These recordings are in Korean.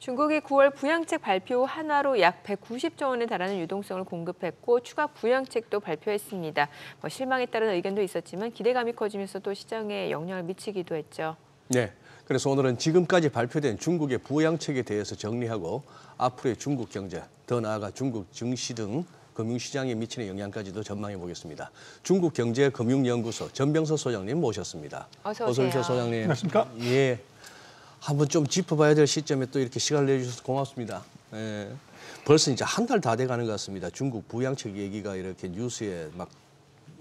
중국이 9월 부양책 발표 후 한화로 약 190조 원에 달하는 유동성을 공급했고 추가 부양책도 발표했습니다. 실망에 따른 의견도 있었지만 기대감이 커지면서 또 시장에 영향을 미치기도 했죠. 네, 그래서 오늘은 지금까지 발표된 중국의 부양책에 대해서 정리하고 앞으로의 중국 경제, 더 나아가 중국 증시 등 금융시장에 미치는 영향까지도 전망해 보겠습니다. 중국 경제 금융연구소 전병서 소장님 모셨습니다. 어서 오세요. 어서 오세요, 소장님. 안녕하십니까? 예. 한번 좀 짚어봐야 될 시점에 또 이렇게 시간을 내주셔서 고맙습니다. 예. 벌써 이제 한 달 다 돼가는 것 같습니다. 중국 부양책 얘기가 이렇게 뉴스에 막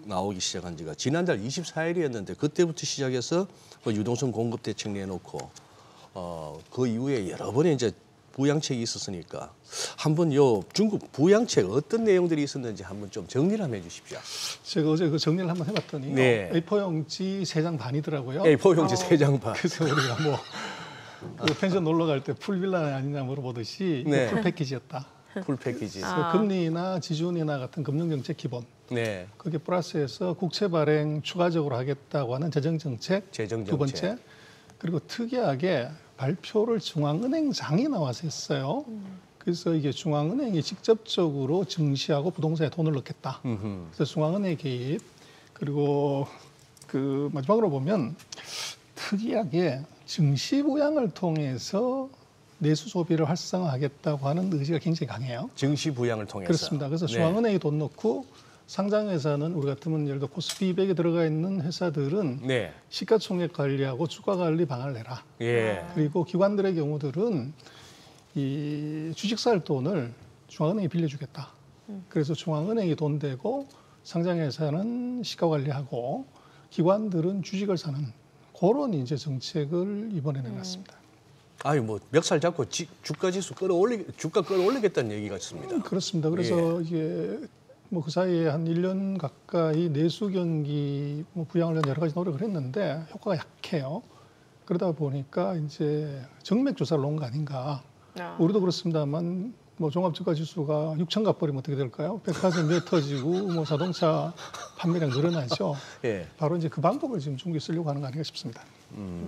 나오기 시작한 지가 지난달 24일이었는데 그때부터 시작해서 뭐 유동성 공급 대책 내놓고 그 이후에 여러 번의 이제 부양책이 있었으니까 한번 요 중국 부양책 어떤 내용들이 있었는지 한번 좀 정리를 한번 해주십시오. 제가 어제 그 정리를 한번 해봤더니 네. A4용지 3장 반이더라고요. A4용지 3장 반. 그래서 우리가 뭐 그 펜션 놀러 갈 때 풀빌라 아니냐 물어보듯이 네. 풀 패키지였다. 풀 패키지. 금리나 지준이나 같은 금융정책 기본. 네. 그게 플러스해서 국채 발행 추가적으로 하겠다고 하는 재정정책. 재정정책. 두 번째. 그리고 특이하게 발표를 중앙은행장이 나와서 했어요. 그래서 이게 중앙은행이 직접적으로 증시하고 부동산에 돈을 넣겠다. 그래서 중앙은행 개입. 그리고 그 마지막으로 보면 특이하게 증시 부양을 통해서 내수 소비를 활성화하겠다고 하는 의지가 굉장히 강해요. 증시 부양을 통해서. 그렇습니다. 그래서 중앙은행이 네. 돈 넣고 상장회사는 우리 같으면 예를 들어 코스피 200에 들어가 있는 회사들은 네. 시가총액 관리하고 주가 관리 방안을 내라. 예. 그리고 기관들의 경우들은 이 주식 살 돈을 중앙은행이 빌려주겠다. 그래서 중앙은행이 돈 대고 상장회사는 시가 관리하고 기관들은 주식을 사는 그런 이제 정책을 이번에 내놨습니다. 아니 뭐 멱살 잡고 주가 끌어올리겠다는 얘기 같습니다. 그렇습니다. 그래서 예. 이게 뭐 그 사이에 한 1년 가까이 내수 경기 뭐 부양을 위한 여러 가지 노력을 했는데 효과가 약해요. 그러다 보니까 이제 정맥 조사를 놓은 거 아닌가. 우리도 그렇습니다만 뭐 종합주가지수가 6천 가버리면 어떻게 될까요? 백화점 몇 터지고 뭐 자동차 판매량 늘어나죠. 예. 바로 이제 그 방법을 지금 중국이 쓰려고 하는 거 아닌가 싶습니다.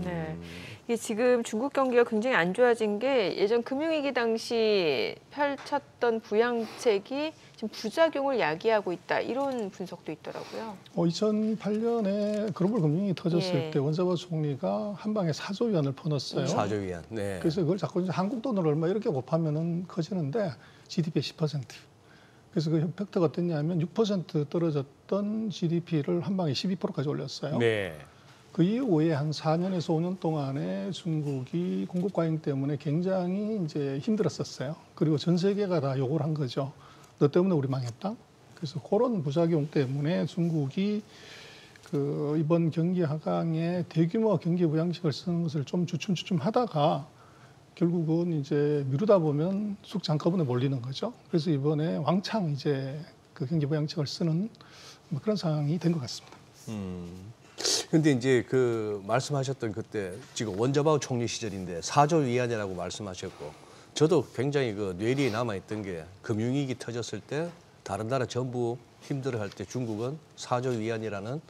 네, 이게 지금 중국 경기가 굉장히 안 좋아진 게 예전 금융위기 당시 펼쳤던 부양책이 지금 부작용을 야기하고 있다 이런 분석도 있더라고요. 2008년에 글로벌 금융위기 터졌을 예. 때 원자바오 총리가 한 방에 4조 위안을 퍼넣었어요. 4조 위안. 네. 그래서 그걸 자꾸 이제 한국 돈으로 얼마 이렇게 곱하면은 커지는데 GDP의 10%. 그래서 그 팩터가 어땠냐면 6% 떨어졌던 GDP를 한 방에 12%까지 올렸어요. 네. 그 이후에 한 4년에서 5년 동안에 중국이 공급 과잉 때문에 굉장히 이제 힘들었었어요. 그리고 전 세계가 다 욕을 한 거죠. 너 때문에 우리 망했다. 그래서 그런 부작용 때문에 중국이 그 이번 경기 하강에 대규모 경기 부양책을 쓰는 것을 좀 주춤하다가 결국은 이제 미루다 보면 숙제 한꺼번에 몰리는 거죠. 그래서 이번에 왕창 이제 그 경기 부양책을 쓰는 뭐 그런 상황이 된 것 같습니다. 근데 이제 그 말씀하셨던 그때 지금 원자바오 총리 시절인데 4조 위안이라고 말씀하셨고 저도 굉장히 그 뇌리에 남아있던 게 금융위기 터졌을 때 다른 나라 전부 힘들어할 때 중국은 4조 위안이라는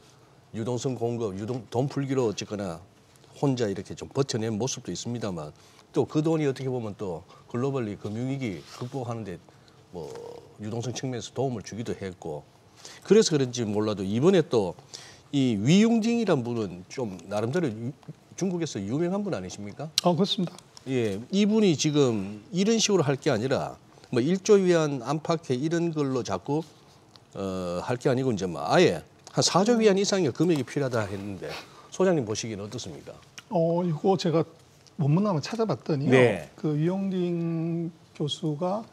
유동성 공급, 돈 풀기로 어쨌거나 혼자 이렇게 좀 버텨낸 모습도 있습니다만 또 그 돈이 어떻게 보면 또 글로벌리 금융위기 극복하는 데 뭐 유동성 측면에서 도움을 주기도 했고 그래서 그런지 몰라도 이번에 또 이 위융딩이란 분은 좀 나름대로 중국에서 유명한 분 아니십니까? 그렇습니다. 예, 이분이 지금 이런 식으로 할 게 아니라 뭐 1조 위안 안팎에 이런 걸로 자꾸 할 게 아니고 이제 뭐 아예 한 4조 위안 이상의 금액이 필요하다 했는데 소장님 보시기는 어떻습니까? 이거 제가 논문 한번 찾아봤더니요. 네. 그 위융딩 교수가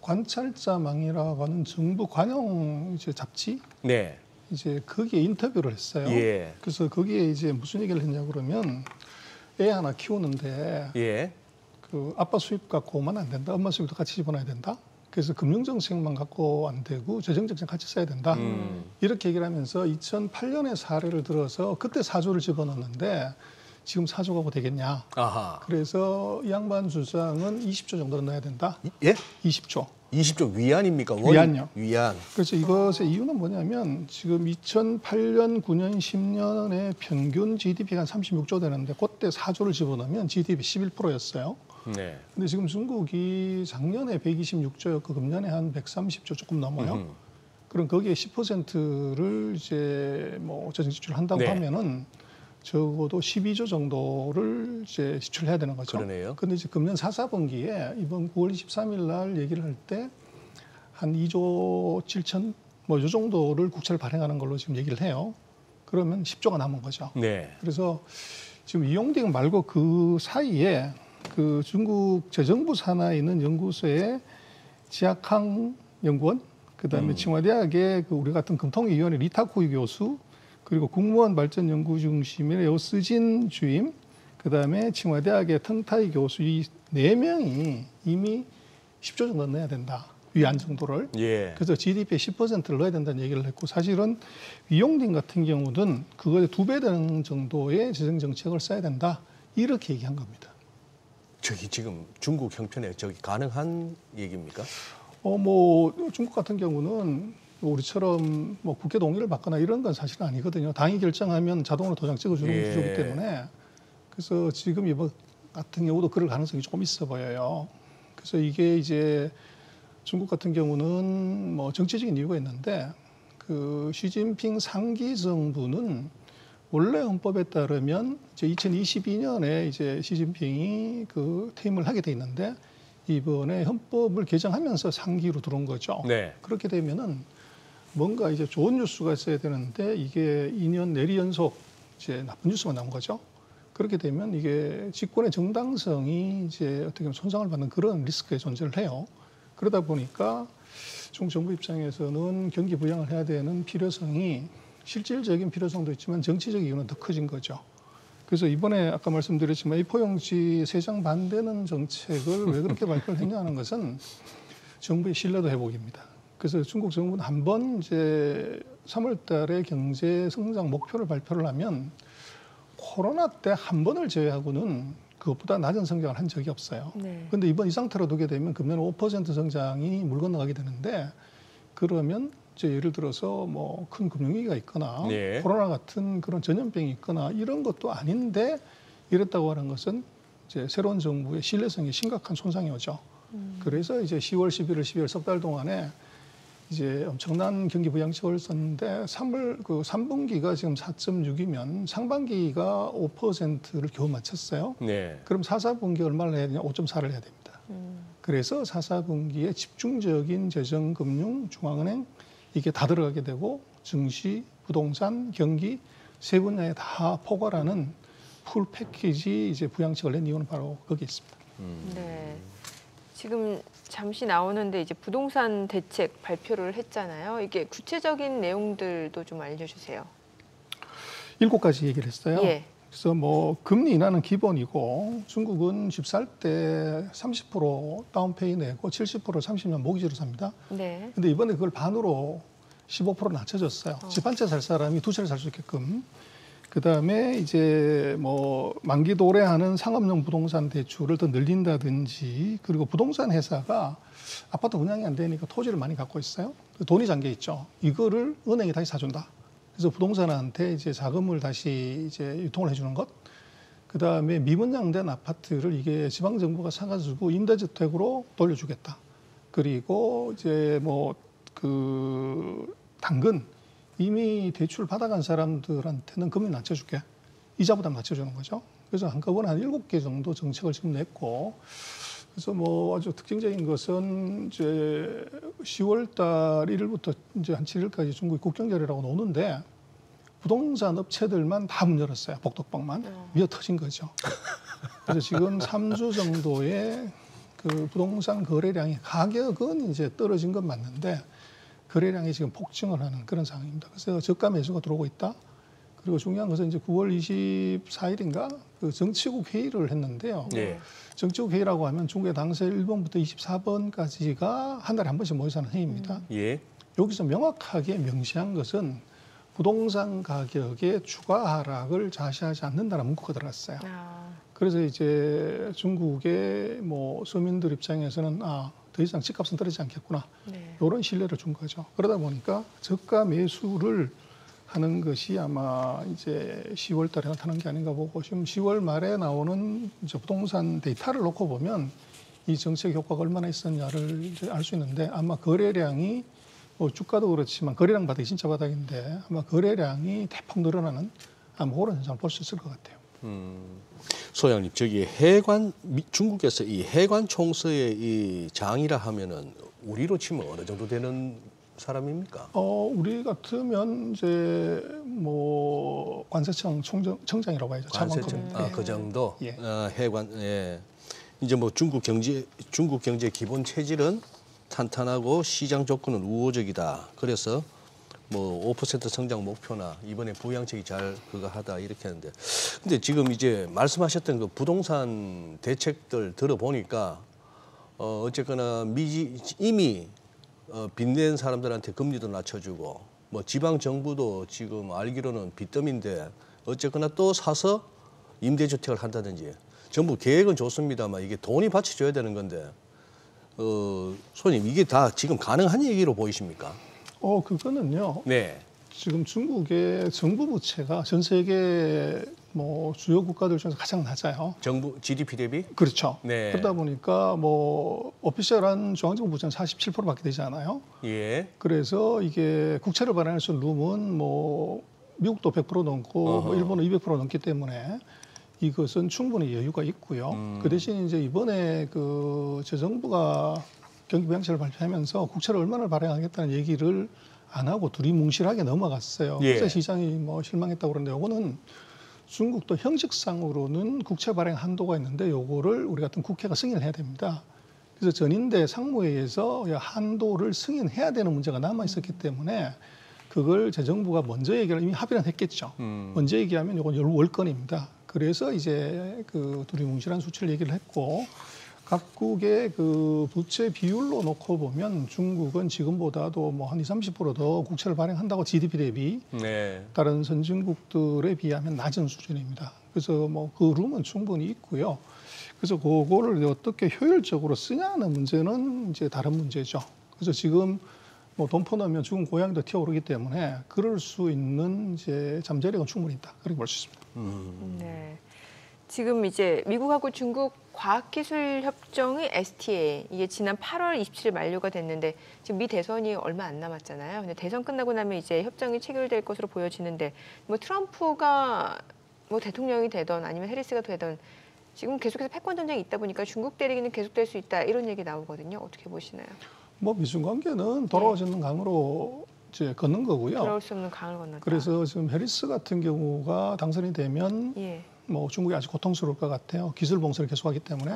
관찰자망이라고 하는 정부 관영 이제 잡지. 네. 이제 거기에 인터뷰를 했어요. 예. 그래서 거기에 이제 무슨 얘기를 했냐 그러면 애 하나 키우는데 예. 그 아빠 수입 갖고만 안 된다. 엄마 수입도 같이 집어넣어야 된다. 그래서 금융정책만 갖고 안 되고 재정정책 같이 써야 된다. 이렇게 얘기를 하면서 2008년에 사례를 들어서 그때 4조를 집어넣었는데 지금 4조 가고 되겠냐. 아하. 그래서 이 양반 주장은 20조 정도는 넣어야 된다. 예? 20조. 20조 위안입니까? 위안요. 위안. 그래서 이것의 이유는 뭐냐면 지금 2008년, 9년, 10년에 평균 GDP가 한 36조 되는데 그때 4조를 집어넣으면 GDP 11%였어요. 네. 근데 지금 중국이 작년에 126조였고 금년에 한 130조 조금 넘어요. 그럼 거기에 10%를 이제 뭐 재정 지출을 한다고 네. 하면은 적어도 12조 정도를 이제 지출해야 되는 거죠. 그러네요. 근데 이제 금년 4분기에 이번 9월 23일 날 얘기를 할 때 한 2조 7천 뭐 이 정도를 국채를 발행하는 걸로 지금 얘기를 해요. 그러면 10조가 남은 거죠. 네. 그래서 지금 위융딩 말고 그 사이에 그 중국 재정부 산하에 있는 연구소의 지학항 연구원, 그다음에 칭화대학의 그 우리 같은 금통위원회 리타쿠이 교수, 그리고 국무원 발전 연구 중심의 요스진 주임, 그다음에 칭화대학의 텅타이 교수 이 4명이 이미 10조 정도 넣어야 된다. 위안 정도를. 예. 그래서 GDP의 10%를 넣어야 된다는 얘기를 했고, 사실은 위융딩 같은 경우는 그거의 2배 되는 정도의 재정정책을 써야 된다. 이렇게 얘기한 겁니다. 저기 지금 중국 형편에 저기 가능한 얘기입니까? 뭐 중국 같은 경우는 우리처럼 뭐 국회 동의를 받거나 이런 건 사실은 아니거든요. 당이 결정하면 자동으로 도장 찍어주는 예. 구조이기 때문에. 그래서 지금 이번 같은 경우도 그럴 가능성이 조금 있어 보여요. 그래서 이게 이제 중국 같은 경우는 뭐 정치적인 이유가 있는데, 그 시진핑 3기 정부는 원래 헌법에 따르면 이제 2022년에 이제 시진핑이 그 퇴임을 하게 돼 있는데, 이번에 헌법을 개정하면서 3기로 들어온 거죠. 네. 그렇게 되면은 뭔가 이제 좋은 뉴스가 있어야 되는데 이게 2년 내리 연속 이제 나쁜 뉴스만 나온 거죠. 그렇게 되면 이게 집권의 정당성이 이제 어떻게 보면 손상을 받는 그런 리스크에 존재를 해요. 그러다 보니까 중국 정부 입장에서는 경기 부양을 해야 되는 필요성이 실질적인 필요성도 있지만 정치적 이유는 더 커진 거죠. 그래서 이번에 아까 말씀드렸지만 A4용지 3장 반대는 정책을 왜 그렇게 발표를 했냐는 것은 정부의 신뢰도 회복입니다. 그래서 중국 정부는 한번 이제 3월 달에 경제 성장 목표를 발표를 하면 코로나 때 한 번을 제외하고는 그것보다 낮은 성장을 한 적이 없어요. 그런데 네. 이번 이 상태로 두게 되면 금년 5% 성장이 물 건너가게 되는데, 그러면 이제 예를 들어서 뭐 큰 금융위기가 있거나 네. 코로나 같은 그런 전염병이 있거나 이런 것도 아닌데 이랬다고 하는 것은 이제 새로운 정부의 신뢰성에 심각한 손상이 오죠. 그래서 이제 10월, 11월, 12월 석 달 동안에 이제 엄청난 경기 부양책을 썼는데 3분기가 지금 4.6이면 상반기가 5%를 겨우 맞췄어요. 네. 그럼 4분기 얼마를 해야 되냐? 5.4를 해야 됩니다. 그래서 4분기에 집중적인 재정, 금융, 중앙은행 이게 다 들어가게 되고 증시, 부동산, 경기 세 분야에 다 포괄하는 풀 패키지 이제 부양책을 낸 이유는 바로 거기에 있습니다. 네. 지금 잠시 나오는데 이제 부동산 대책 발표를 했잖아요. 이게 구체적인 내용들도 좀 알려주세요. 7가지 얘기를 했어요. 예. 그래서 뭐 금리 인하는 기본이고, 중국은 집 살 때 30% 다운페이 내고 70% 30년 모기지로 삽니다. 네. 근데 이번에 그걸 반으로 15% 낮춰줬어요. 집 한 채 살 사람이 2채를 살 수 있게끔. 그다음에 이제 뭐 만기 도래하는 상업용 부동산 대출을 더 늘린다든지, 그리고 부동산 회사가 아파트 분양이 안 되니까 토지를 많이 갖고 있어요. 돈이 잠겨 있죠. 이거를 은행이 다시 사준다. 그래서 부동산한테 이제 자금을 다시 이제 유통을 해주는 것. 그다음에 미분양된 아파트를 이게 지방 정부가 사가지고 임대주택으로 돌려주겠다. 그리고 이제 뭐 그 당근. 이미 대출 받아간 사람들한테는 금리 낮춰줄게. 이자보다 낮춰주는 거죠. 그래서 한꺼번에 한 7개 정도 정책을 지금 냈고, 그래서 뭐 아주 특징적인 것은 이제 10월 달 1일부터 이제 한 7일까지 중국이 국경절이라고 노는데 부동산 업체들만 다 문 열었어요. 복덕방만. 미어 터진 거죠. 그래서 지금 3주 정도의 그 부동산 거래량이, 가격은 이제 떨어진 건 맞는데 거래량이 지금 폭증을 하는 그런 상황입니다. 그래서 저가 매수가 들어오고 있다. 그리고 중요한 것은 이제 9월 24일인가 그 정치국 회의를 했는데요. 네. 정치국 회의라고 하면 중국의 당세 1번부터 24번까지가 한 달에 한 번씩 모여서 하는 회의입니다. 예. 여기서 명확하게 명시한 것은 부동산 가격의 추가 하락을 자시하지 않는다는 문구가 들어갔어요. 그래서 이제 중국의 뭐 서민들 입장에서는 더 이상 집값은 떨어지지 않겠구나. 네. 이런 신뢰를 준 거죠. 그러다 보니까 저가 매수를 하는 것이 아마 이제 10월 달에 나타난 게 아닌가 보고, 지금 10월 말에 나오는 이제 부동산 데이터를 놓고 보면 이 정책 효과가 얼마나 있었냐를 알 수 있는데, 아마 거래량이 뭐 주가도 그렇지만 거래량 바닥이 진짜 바닥인데 아마 거래량이 대폭 늘어나는 아마 그런 현상을 볼 수 있을 것 같아요. 소장님, 저기 해관, 중국에서 이 해관 총서의 이 장이라 하면은 우리로 치면 어느 정도 되는 사람입니까? 우리 같으면 이제 뭐 관세청 청장이라고 해야죠. 관세청, 그 정도. 예. 해관, 예. 이제 뭐 중국 경제 기본 체질은 탄탄하고 시장 조건은 우호적이다. 그래서 뭐 5% 성장 목표나 이번에 부양책이 잘 그거 하다 이렇게 하는데, 근데 지금 이제 말씀하셨던 그 부동산 대책들 들어보니까 어쨌거나 이미 빚낸 사람들한테 금리도 낮춰주고, 뭐 지방 정부도 지금 알기로는 빚더미인데 어쨌거나 또 사서 임대주택을 한다든지, 전부 계획은 좋습니다만 이게 돈이 받쳐줘야 되는 건데, 손님, 이게 다 지금 가능한 얘기로 보이십니까? 그거는요. 네. 지금 중국의 정부 부채가 전 세계 뭐 주요 국가들 중에서 가장 낮아요. 정부 GDP 대비? 그렇죠. 네. 그러다 보니까 뭐 오피셜한 중앙정부 부채는 47%밖에 되지 않아요. 예. 그래서 이게 국채를 발행할 수 있는 룸은 뭐 미국도 100% 넘고 뭐 일본은 200% 넘기 때문에 이것은 충분히 여유가 있고요. 그 대신 이제 이번에 그 재정부가 경기부양책을 발표하면서 국채를 얼마나 발행하겠다는 얘기를 안 하고 두리뭉실하게 넘어갔어요. 예. 국채 시장이 뭐 실망했다고 그러는데, 요거는 중국도 형식상으로는 국채 발행 한도가 있는데 요거를 우리 같은 국회가 승인을 해야 됩니다. 그래서 전인대 상무회에서 한도를 승인해야 되는 문제가 남아 있었기 때문에 그걸 재정부가 먼저 얘기를, 이미 합의는 했겠죠. 먼저 얘기하면 요건 월권입니다. 그래서 이제 그 두리뭉실한 수치를 얘기를 했고, 각국의 그 부채 비율로 놓고 보면 중국은 지금보다도 뭐 한 20~30% 더 국채를 발행한다고 GDP 대비, 네, 다른 선진국들에 비하면 낮은 수준입니다. 그래서 뭐 그 룸은 충분히 있고요. 그래서 그거를 어떻게 효율적으로 쓰냐는 문제는 이제 다른 문제죠. 그래서 지금 뭐 돈 퍼넣으면 죽은 고양이도 튀어오르기 때문에 그럴 수 있는 이제 잠재력은 충분히 있다, 그렇게 볼 수 있습니다. 네. 지금 이제 미국하고 중국 과학기술협정의 STA, 이게 지난 8월 27일 만료가 됐는데 지금 미 대선이 얼마 안 남았잖아요. 근데 대선 끝나고 나면 이제 협정이 체결될 것으로 보여지는데, 뭐 트럼프가 뭐 대통령이 되던 아니면 해리스가 되던 지금 계속해서 패권 전쟁이 있다 보니까 중국 때리기는 계속될 수 있다, 이런 얘기 나오거든요. 어떻게 보시나요? 뭐 미중 관계는 돌아오지는 강으로 이제 걷는 거고요. 돌아올 수 없는 강을 건너다. 그래서 지금 해리스 같은 경우가 당선이 되면, 예, 뭐 중국이 아주 고통스러울 것 같아요. 기술 봉쇄를 계속하기 때문에.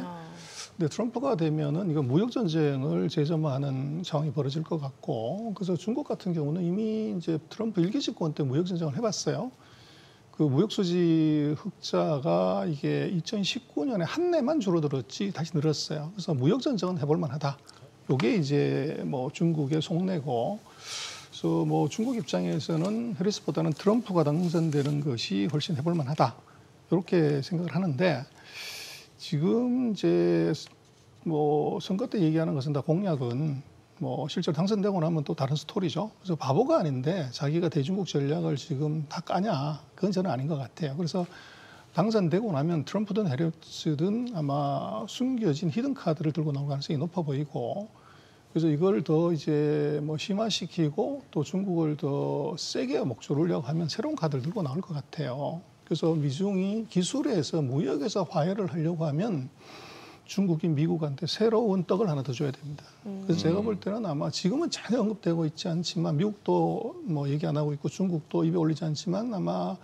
근데 트럼프가 되면은 이거 무역 전쟁을 재점화하는 상황이 벌어질 것 같고, 그래서 중국 같은 경우는 이미 이제 트럼프 1기 집권 때 무역 전쟁을 해봤어요. 그 무역 수지 흑자가 이게 2019년에 한 해만 줄어들었지 다시 늘었어요. 그래서 무역 전쟁은 해볼 만하다. 요게 이제 뭐 중국의 속내고. 그래서 뭐 중국 입장에서는 해리스보다는 트럼프가 당선되는 것이 훨씬 해볼 만하다, 이렇게 생각을 하는데, 지금 이제 뭐 선거 때 얘기하는 것은 다 공약은 뭐 실제로 당선되고 나면 또 다른 스토리죠. 그래서 바보가 아닌데 자기가 대중국 전략을 지금 다 까냐, 그건 저는 아닌 것 같아요. 그래서 당선되고 나면 트럼프든 해리스든 아마 숨겨진 히든 카드를 들고 나올 가능성이 높아 보이고, 그래서 이걸 더 이제 뭐 심화시키고 또 중국을 더 세게 목줄을 올려고 하면 새로운 카드를 들고 나올 것 같아요. 그래서 미중이 기술에서 무역에서 화해를 하려고 하면 중국이 미국한테 새로운 떡을 하나 더 줘야 됩니다. 그래서 제가 볼 때는 아마 지금은 전혀 언급되고 있지 않지만, 미국도 뭐 얘기 안 하고 있고 중국도 입에 올리지 않지만, 아마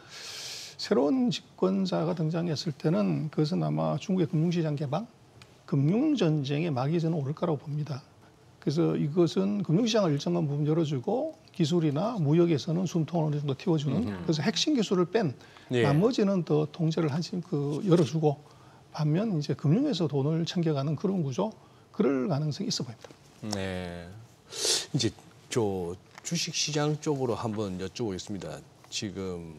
새로운 집권자가 등장했을 때는 그것은 아마 중국의 금융시장 개방, 금융전쟁의 막이 저는 오를 거라고 봅니다. 그래서 이것은 금융시장을 일정한 부분 열어주고 기술이나 무역에서는 숨통을 어느 정도 틔워주는, 그래서 핵심 기술을 뺀, 예, 나머지는 더 통제를 하지 열어주고, 반면 이제 금융에서 돈을 챙겨가는 그런 구조, 그럴 가능성이 있어 보입니다. 네, 이제 저 주식시장 쪽으로 한번 여쭤보겠습니다. 지금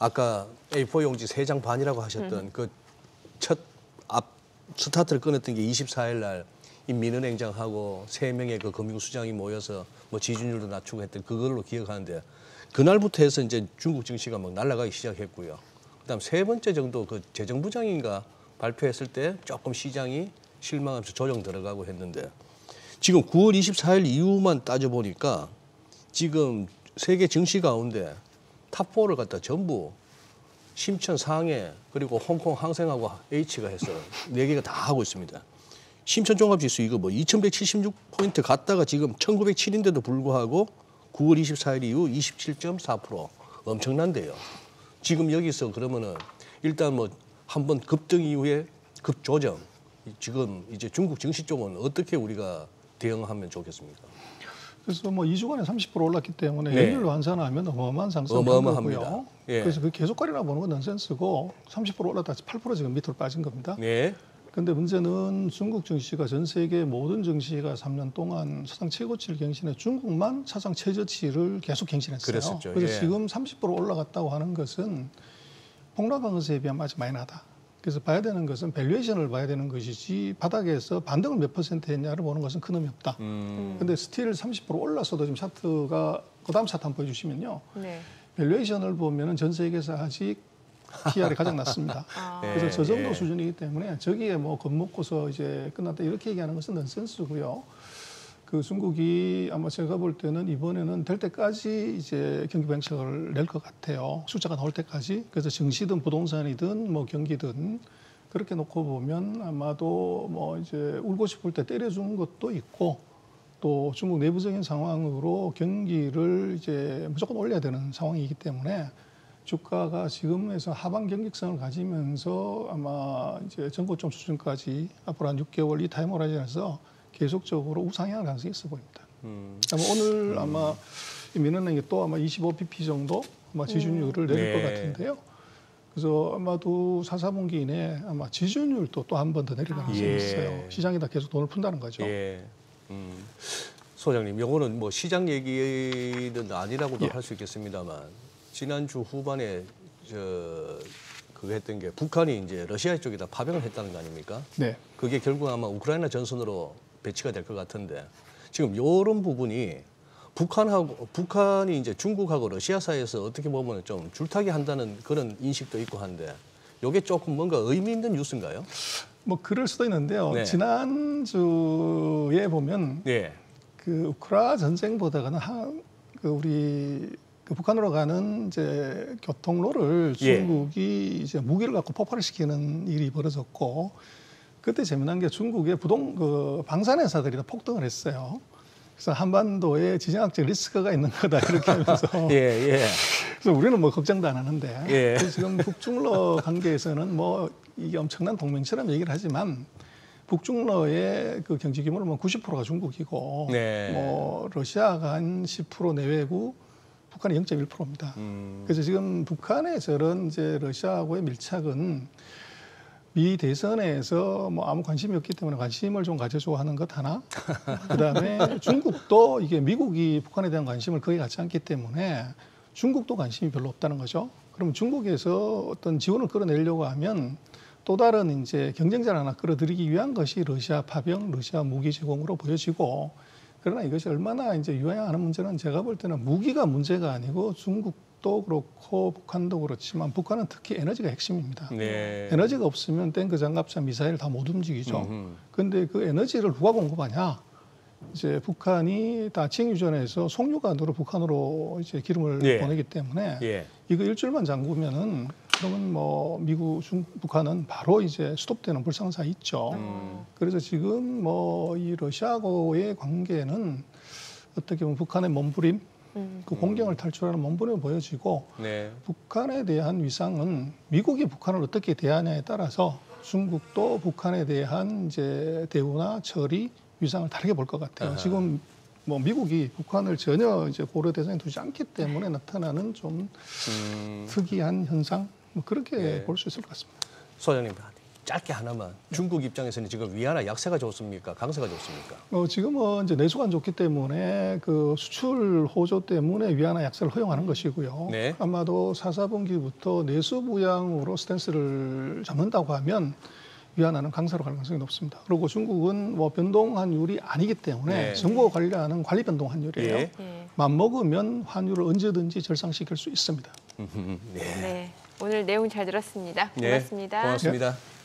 아까 A4 용지 3장 반이라고 하셨던 그 첫 앞 스타트를 끊었던 게 24일 날 민은행장하고 3명의 그 금융수장이 모여서 뭐 지준율도 낮추고 했던 그걸로 기억하는데, 그날부터 해서 이제 중국 증시가 막 날아가기 시작했고요. 그다음 세 번째 정도 그 재정부장인가 발표했을 때 조금 시장이 실망하면서 조정 들어가고 했는데 지금 9월 24일 이후만 따져보니까 지금 세계 증시 가운데 탑4를 갖다 전부 심천, 상해, 그리고 홍콩 항생하고 H가 했어요. 4개가 다 하고 있습니다. 심천 종합지수 이거 뭐 2176포인트 갔다가 지금 1907인데도 불구하고 9월 24일 이후 27.4% 엄청난데요. 지금 여기서 그러면은 일단 뭐 한번 급등 이후에 급조정 지금 이제 중국 증시 쪽은 어떻게 우리가 대응하면 좋겠습니까? 그래서 뭐 2주간에 30% 올랐기 때문에 연율로 환산하면 어마어마한 상승을 한 거고요. 예. 그래서 그 계속 가리나 보는 건 넌센스고 30% 올랐다 8% 지금 밑으로 빠진 겁니다. 예. 근데 문제는 중국 증시가 전 세계 모든 증시가 3년 동안 사상 최고치를 경신해 중국만 사상 최저치를 계속 경신했어요. 그랬었죠. 그래서 예. 지금 30% 올라갔다고 하는 것은 폭락한 것에 비하면 아직 마이너하다. 그래서 봐야 되는 것은 밸류에이션을 봐야 되는 것이지 바닥에서 반등을 몇 퍼센트 했냐를 보는 것은 큰 의미 없다. 근데 스틸 30% 올랐어도 지금 차트가 그다음 차트 한번 보여주시면요. 네. 밸류에이션을 보면은 전 세계에서 아직 PR이 가장 낮습니다. 아. 그래서 저 정도 수준이기 때문에 저기에 뭐 겁먹고서 이제 끝났다 이렇게 얘기하는 것은 넌센스고요. 그 중국이 아마 제가 볼 때는 이번에는 될 때까지 이제 경기 정책을 낼 것 같아요. 숫자가 나올 때까지. 그래서 증시든 부동산이든 뭐 경기든 그렇게 놓고 보면 아마도 뭐 이제 울고 싶을 때 때려주는 것도 있고 또 중국 내부적인 상황으로 경기를 이제 무조건 올려야 되는 상황이기 때문에 주가가 지금에서 하반 경직성을 가지면서 아마 이제 전고점 수준까지 앞으로 한 6개월 이 타임호라이즌에서 계속적으로 우상향할 가능성이 있어 보입니다. 아마 오늘 아마 민원행이 또 아마 25bp 정도 아마 지준율을 내릴 것 같은데요. 그래서 아마도 4분기 이내에 아마 지준율도 또 한 번 더 내릴 가능성이 있어요. 시장에다 계속 돈을 푼다는 거죠. 예. 소장님, 이거는 뭐 시장 얘기는 아니라고도 할 수 있겠습니다만 지난주 후반에 저 그거 했던 게 북한이 이제 러시아 쪽에다 파병을 했다는 거 아닙니까? 네. 그게 결국 아마 우크라이나 전선으로 배치가 될 것 같은데 지금 이런 부분이 북한이 이제 중국하고 러시아 사이에서 어떻게 보면 좀 줄타기 한다는 그런 인식도 있고 한데 이게 조금 뭔가 의미 있는 뉴스인가요? 뭐 그럴 수도 있는데요. 네. 지난주에 보면 그 우크라 전쟁보다는 우리 그 북한으로 가는 이제 교통로를 중국이 이제 무기를 갖고 폭발을 시키는 일이 벌어졌고. 그때 재미난 게 중국의 방산회사들이 다 폭등을 했어요. 그래서 한반도에 지정학적 리스크가 있는 거다 이렇게 하면서. 그래서 우리는 뭐 걱정도 안 하는데 지금 북중러 관계에서는 뭐 이게 엄청난 동맹처럼 얘기를 하지만 북중러의 그 경제 규모는 뭐 90%가 중국이고 뭐 러시아가 한 10% 내외고 북한이 0.1%입니다. 그래서 지금 북한의 저런 이제 러시아하고의 밀착은 미 대선에서 뭐 아무 관심이 없기 때문에 관심을 좀 가져줘 하는 것 하나. 그다음에 중국도 이게 미국이 북한에 대한 관심을 거의 갖지 않기 때문에 중국도 관심이 별로 없다는 거죠. 그럼 중국에서 어떤 지원을 끌어내려고 하면 또 다른 이제 경쟁자를 하나 끌어들이기 위한 것이 러시아 파병, 러시아 무기 제공으로 보여지고 그러나 이것이 얼마나 이제 유화하는 문제는 제가 볼 때는 무기가 문제가 아니고 중국도 그렇고 북한도 그렇지만 북한은 특히 에너지가 핵심입니다. 에너지가 없으면 탱크, 장갑차, 미사일 다 못 움직이죠. 근데 그 에너지를 누가 공급하냐? 이제 북한이 다칭 유전에서 송유관으로 북한으로 이제 기름을 보내기 때문에 이거 일주일만 잠그면은 그러면 뭐 미국, 중국, 북한은 바로 이제 스톱되는 불상사 있죠. 그래서 지금 뭐 이 러시아하고의 관계는 어떻게 보면 북한의 몸부림, 그 공경을 탈출하는 몸부림을 보여지고 북한에 대한 위상은 미국이 북한을 어떻게 대하냐에 따라서 중국도 북한에 대한 이제 대우나 처리, 위상을 다르게 볼 것 같아요. 지금 뭐 미국이 북한을 전혀 이제 고려 대상에 두지 않기 때문에 나타나는 좀 특이한 현상 뭐 그렇게 볼 수 있을 것 같습니다. 소장님, 짧게 하나만. 중국 입장에서는 지금 위안화 약세가 좋습니까? 강세가 좋습니까? 지금은 이제 내수가 안 좋기 때문에 그 수출 호조 때문에 위안화 약세를 허용하는 것이고요. 아마도 4분기부터 내수 부양으로 스탠스를 잡는다고 하면 위안화는 강세로 갈 가능성이 높습니다. 그리고 중국은 뭐 변동환율이 아니기 때문에 정부 관리하는 관리 변동환율이에요. 맘먹으면 환율을 언제든지 절상시킬 수 있습니다. 네. 네, 오늘 내용 잘 들었습니다. 고맙습니다. 네, 고맙습니다. 네.